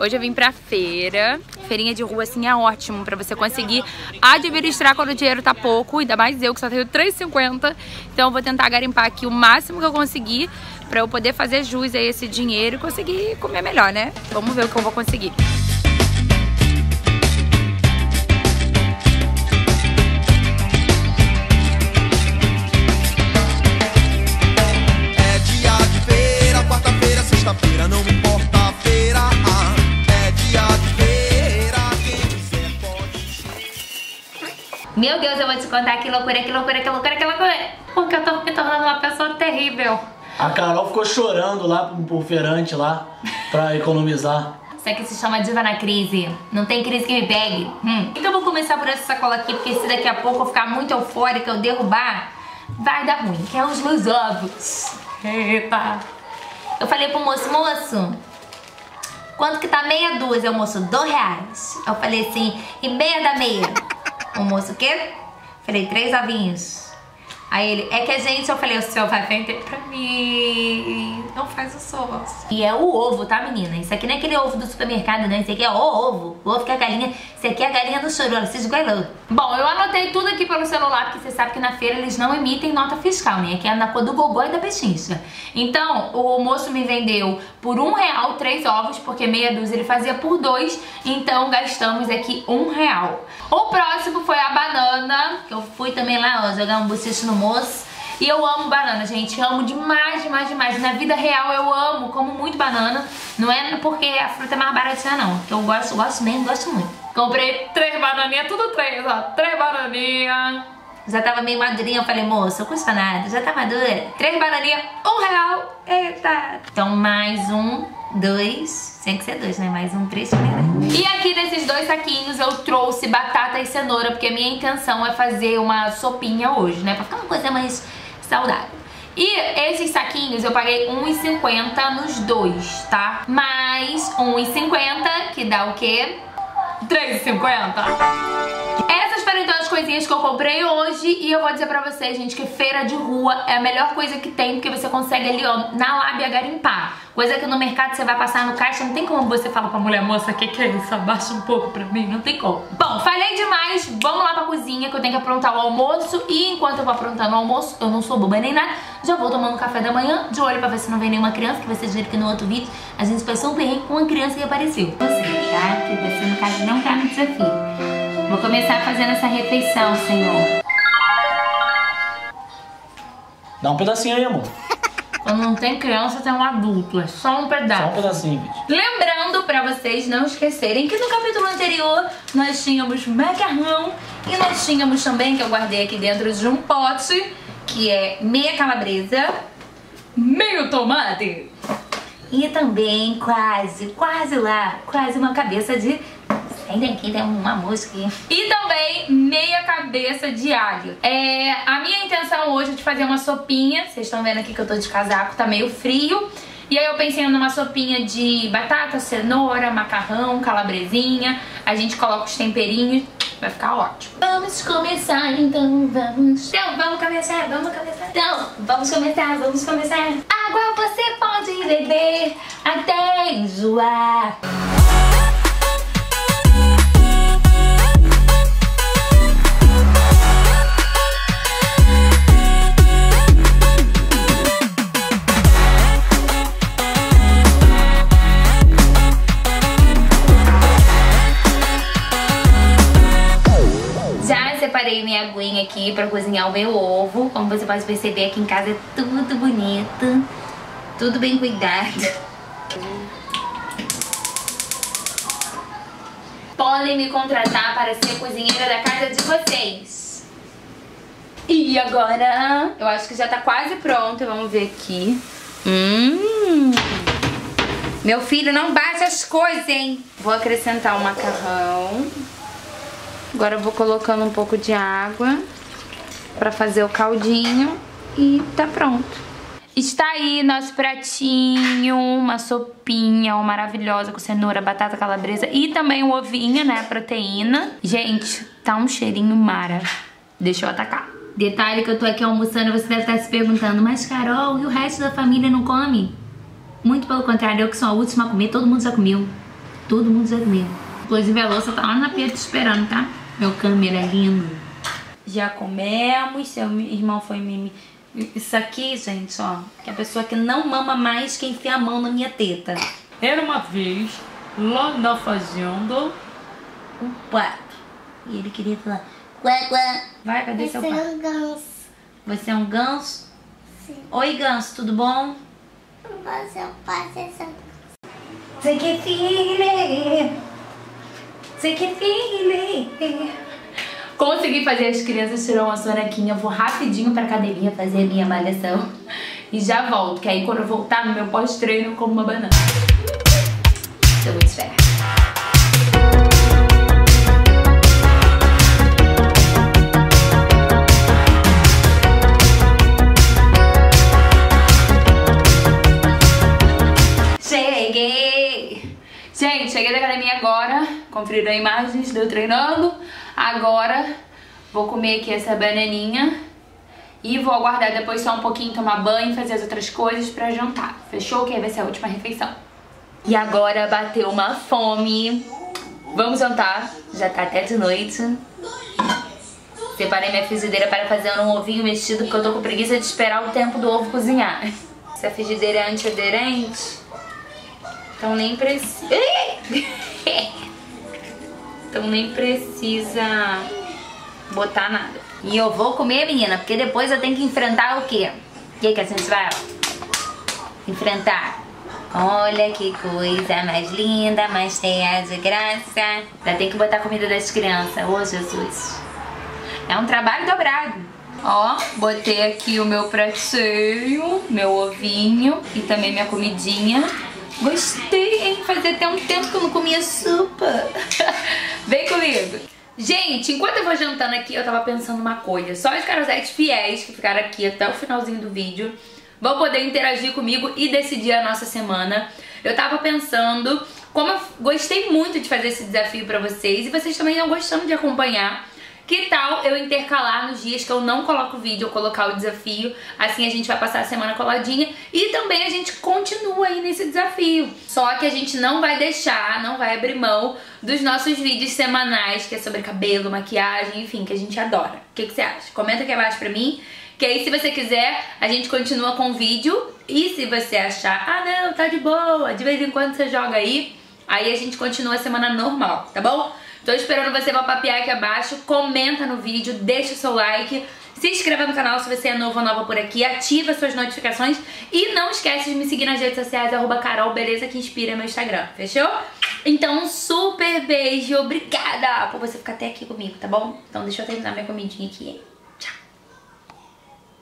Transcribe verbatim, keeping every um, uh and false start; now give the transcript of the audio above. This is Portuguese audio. Hoje eu vim pra feira. Feirinha de rua, assim, é ótimo pra você conseguir administrar quando o dinheiro tá pouco. Ainda mais eu, que só tenho três reais e cinquenta centavos. Então eu vou tentar garimpar aqui o máximo que eu conseguir pra eu poder fazer jus a esse dinheiro e conseguir comer melhor, né? Vamos ver o que eu vou conseguir. Meu Deus, eu vou te contar que loucura, que loucura, que loucura, que loucura. Porque eu tô me tornando uma pessoa terrível. A Carol ficou chorando lá pro feirante lá, pra economizar. Isso aqui se chama diva na crise. Não tem crise que me pegue. Hum. Então eu vou começar por essa sacola aqui, porque se daqui a pouco eu ficar muito eufórica, eu derrubar, vai dar ruim. Que é os meus ovos. Eita. Eu falei pro moço, moço, quanto que tá meia dúzia? O moço, dois reais. Eu falei assim, e meia da meia? O moço, o quê? Falei, três ovinhos. Aí ele, é que a gente... Eu falei, o senhor vai vender pra mim. Não faz o sol. E é o ovo, tá, menina? Isso aqui não é aquele ovo do supermercado, né? Isso aqui é o ovo. O ovo que é a galinha... Isso aqui é a galinha do chororô, se esgoelou. Bom, eu anotei tudo aqui pelo celular, porque você sabe que na feira eles não emitem nota fiscal, né? Aqui é na cor do gogó e da pechincha. Então, o moço me vendeu por um real três ovos, porque meia dúzia ele fazia por dois. Então, gastamos aqui um real. O próximo foi a banana, que eu fui também lá, ó, jogar um bochicho no moço. E eu amo banana, gente. Eu amo demais, demais, demais. Na vida real eu amo, como muito banana. Não é porque a fruta é mais baratinha, não. Eu gosto, gosto mesmo, gosto muito. Comprei três bananinhas, tudo três, ó. Três bananinhas. Já tava meio madurinha, eu falei, moça, eu custa nada, já tá madura. Três bananinhas, um real. Eita. Então mais um, dois. Tem que ser dois, né? Mais um, três, três. E aqui nesses dois saquinhos eu trouxe batata e cenoura, porque a minha intenção é fazer uma sopinha hoje, né? Pra ficar uma coisa mais... saudável. E esses saquinhos eu paguei um real e cinquenta centavos nos dois, tá? Mais um real e cinquenta centavos, que dá o quê? três reais e cinquenta centavos. Essas foram então as coisinhas que eu comprei hoje. E eu vou dizer pra vocês, gente, que feira de rua é a melhor coisa que tem, porque você consegue ali, ó, na lábia garimpar. Coisa que no mercado você vai passar no caixa, não tem como você falar pra mulher, moça, o que que é isso? Abaixa um pouco pra mim, não tem como. Bom, falei demais, vamos lá pra cozinha que eu tenho que aprontar o almoço. E enquanto eu vou aprontando o almoço, eu não sou boba nem nada, já vou tomando café da manhã, de olho pra ver se não vem nenhuma criança, que vocês viram que no outro vídeo a gente passou um perrengue com uma criança que apareceu. Você, tá? Que você, no caso, não tá no desafio. Vou começar fazendo essa refeição, senhor. Dá um pedacinho aí, amor. Quando não tem criança, tem um adulto. É só um pedaço. Só um pedacinho, gente. Lembrando pra vocês não esquecerem que no capítulo anterior nós tínhamos macarrão e nós tínhamos também, que eu guardei aqui dentro de um pote, que é meia calabresa, meio tomate e também quase, quase lá, quase uma cabeça de... Tem aqui, tem uma mosca. E também meia cabeça de alho. É, a minha intenção hoje é de fazer uma sopinha. Vocês estão vendo aqui que eu tô de casaco, tá meio frio. E aí eu pensei numa sopinha de batata, cenoura, macarrão, calabresinha. A gente coloca os temperinhos, vai ficar ótimo. Vamos começar, então vamos. Então, vamos começar, vamos começar. Então, vamos começar, vamos começar. Água você pode beber até enjoar. Minha aguinha aqui pra cozinhar o meu ovo. Como você pode perceber, aqui em casa é tudo bonito, tudo bem cuidado. Podem me contratar para ser cozinheira da casa de vocês. E agora? Eu acho que já tá quase pronto, vamos ver aqui. Hum. Meu filho, não bate as coisas, hein? Vou acrescentar o macarrão. Agora eu vou colocando um pouco de água pra fazer o caldinho e tá pronto. Está aí nosso pratinho, uma sopinha ó, maravilhosa com cenoura, batata calabresa e também o ovinho, né, proteína. Gente, tá um cheirinho mara. Deixa eu atacar. Detalhe que eu tô aqui almoçando, você deve estar se perguntando, mas Carol, e o resto da família não come? Muito pelo contrário, eu que sou a última a comer, todo mundo já comeu. Todo mundo já comeu. Inclusive a louça tá lá na pia te esperando, tá? Meu câmera lindo. Já comemos, seu irmão foi mimi. Isso aqui, gente, ó, que é a pessoa que não mama mais que enfia a mão na minha teta. Era uma vez, lá na fazenda, um pato. E ele queria falar, quá, quá. Vai, cadê seu pato? Você é um ganso. Você é um ganso? Sim. Oi, ganso, tudo bom? Você é um pato, é só ganso. Você que filho, você que filho. Consegui fazer as crianças tirar uma sonequinha. Vou rapidinho pra academia fazer a minha malhação e já volto, que aí quando eu voltar no meu pós-treino eu como uma banana. Tô muito fera. Cheguei! Gente, cheguei da academia agora. Conferiram imagens de eu treinando. Agora vou comer aqui essa bananinha e vou aguardar depois só um pouquinho, tomar banho, fazer as outras coisas pra jantar. Fechou? Que vai ser a última refeição. E agora bateu uma fome. Vamos jantar. Já tá até de noite. Separei minha frigideira para fazer um ovinho mexido porque eu tô com preguiça de esperar o tempo do ovo cozinhar. Essa frigideira é antiaderente, então nem precisa... Então nem precisa botar nada. E eu vou comer, menina, porque depois eu tenho que enfrentar o quê? O que que a gente vai enfrentar? Olha que coisa mais linda, mais cheia de graça. Já tem que botar a comida das crianças. Ô, Jesus. É um trabalho dobrado. Ó, botei aqui o meu pratinho, meu ovinho e também minha comidinha. Gostei, hein? Fazia até um tempo que eu não comia sopa. Vem comigo. Gente, enquanto eu vou jantando aqui, eu tava pensando uma coisa. Só os carosetes fiéis que ficaram aqui até o finalzinho do vídeo vão poder interagir comigo e decidir a nossa semana. Eu tava pensando, como eu gostei muito de fazer esse desafio pra vocês e vocês também estão gostando de acompanhar, que tal eu intercalar nos dias que eu não coloco o vídeo, eu colocar o desafio? Assim a gente vai passar a semana coladinha e também a gente continua aí nesse desafio. Só que a gente não vai deixar, não vai abrir mão dos nossos vídeos semanais, que é sobre cabelo, maquiagem, enfim, que a gente adora. O que que você acha? Comenta aqui abaixo pra mim. Que aí, se você quiser, a gente continua com o vídeo. E se você achar, ah não, tá de boa, de vez em quando você joga aí, aí a gente continua a semana normal, tá bom? Tô esperando você papiar aqui abaixo, comenta no vídeo, deixa o seu like, se inscreva no canal se você é novo ou nova por aqui, ativa suas notificações e não esquece de me seguir nas redes sociais, arroba Carol Beleza que Inspira, meu Instagram, fechou? Então um super beijo, obrigada por você ficar até aqui comigo, tá bom? Então deixa eu terminar minha comidinha aqui.